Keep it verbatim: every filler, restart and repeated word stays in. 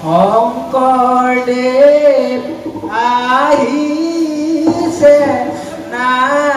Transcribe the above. Hongkong de ahi se na